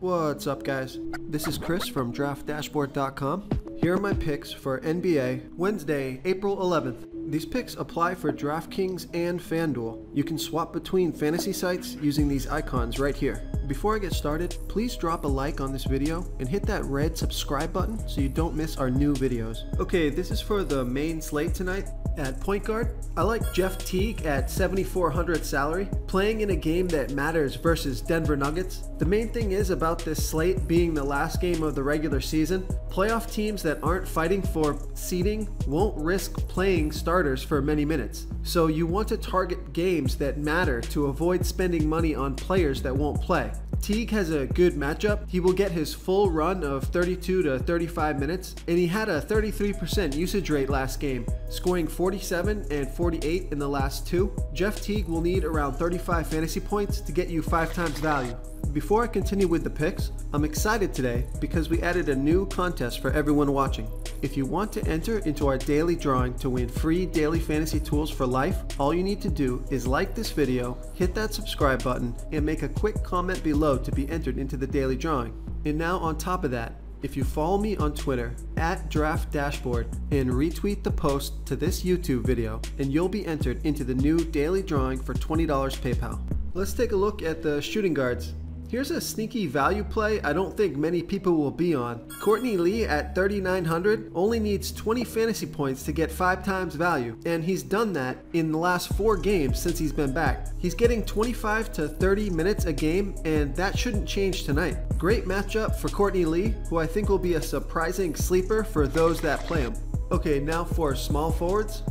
What's up, guys? This is Chris from draftdashboard.com. Here are my picks for NBA Wednesday, April 11th. These picks apply for DraftKings and FanDuel. You can swap between fantasy sites using these icons right here. Before I get started, please drop a like on this video and hit that red subscribe button so you don't miss our new videos. Okay, this is for the main slate tonight. At point guard, I like Jeff Teague at 7,400 salary, playing in a game that matters versus Denver Nuggets. The main thing is about this slate being the last game of the regular season, playoff teams that aren't fighting for seeding won't risk playing starters for many minutes. So you want to target games that matter to avoid spending money on players that won't play. Teague has a good matchup. He will get his full run of 32 to 35 minutes, and he had a 33% usage rate last game, scoring 47 and 48 in the last two. Jeff Teague will need around 35 fantasy points to get you 5 times value. Before I continue with the picks, I'm excited today because we added a new contest for everyone watching. If you want to enter into our daily drawing to win free daily fantasy tools for life, all you need to do is like this video, hit that subscribe button, and make a quick comment below to be entered into the daily drawing. And now on top of that, if you follow me on Twitter at Draft Dashboard and retweet the post to this YouTube video, and you'll be entered into the new daily drawing for $20 PayPal. Let's take a look at the shooting guards. Here's a sneaky value play I don't think many people will be on. Courtney Lee at 3,900 only needs 20 fantasy points to get 5 times value, and he's done that in the last 4 games since he's been back. He's getting 25 to 30 minutes a game, and that shouldn't change tonight. Great matchup for Courtney Lee, who I think will be a surprising sleeper for those that play him. Okay, now for small forwards.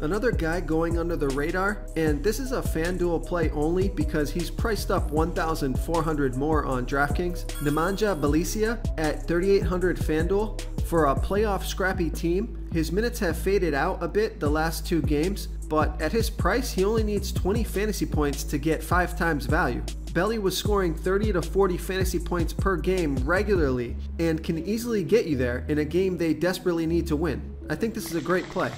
Another guy going under the radar, and this is a FanDuel play only because he's priced up 1,400 more on DraftKings. Nemanja Belicic at 3,800 FanDuel. For a playoff scrappy team, his minutes have faded out a bit the last 2 games, but at his price, he only needs 20 fantasy points to get 5 times value. Belly was scoring 30 to 40 fantasy points per game regularly and can easily get you there in a game they desperately need to win. I think this is a great play.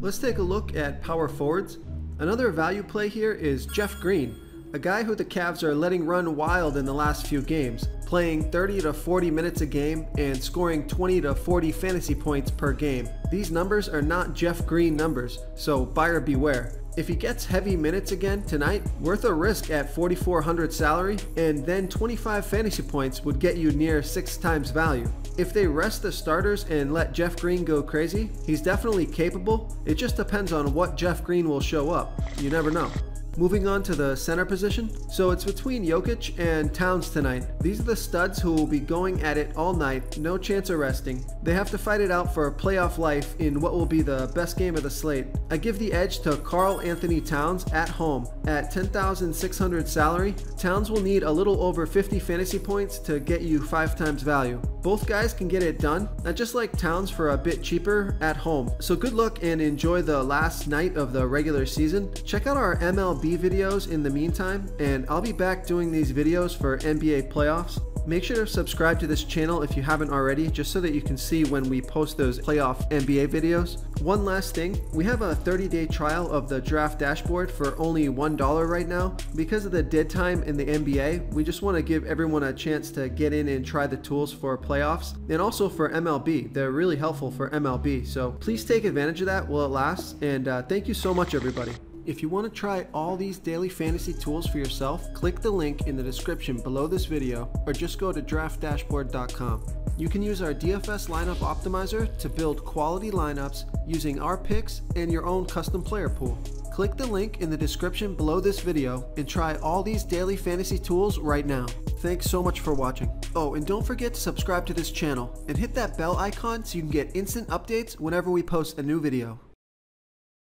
Let's take a look at power forwards. Another value play here is Jeff Green, a guy who the Cavs are letting run wild in the last few games, playing 30 to 40 minutes a game and scoring 20 to 40 fantasy points per game. These numbers are not Jeff Green numbers, so buyer beware. If he gets heavy minutes again tonight, worth a risk at 4,400 salary, and then 25 fantasy points would get you near 6 times value. If they rest the starters and let Jeff Green go crazy, he's definitely capable. It just depends on what Jeff Green will show up. You never know. Moving on to the center position. So it's between Jokic and Towns tonight. These are the studs who will be going at it all night, no chance of resting. They have to fight it out for a playoff life in what will be the best game of the slate. I give the edge to Karl Anthony Towns at home. At 10,600 salary, Towns will need a little over 50 fantasy points to get you 5 times value. Both guys can get it done. I just like Towns for a bit cheaper at home. So good luck and enjoy the last night of the regular season. Check out our MLB videos in the meantime, and I'll be back doing these videos for NBA playoffs. Make sure to subscribe to this channel if you haven't already, just so that you can see when we post those playoff NBA videos. One last thing, we have a 30-day trial of the Draft Dashboard for only $1 right now. Because of the dead time in the NBA, we just want to give everyone a chance to get in and try the tools for playoffs, and also for MLB. They're really helpful for MLB, so please take advantage of that while it lasts, and thank you so much, everybody. If you want to try all these daily fantasy tools for yourself, click the link in the description below this video, or just go to draftdashboard.com. You can use our DFS lineup optimizer to build quality lineups using our picks and your own custom player pool. Click the link in the description below this video and try all these daily fantasy tools right now. Thanks so much for watching. Oh, and don't forget to subscribe to this channel and hit that bell icon so you can get instant updates whenever we post a new video.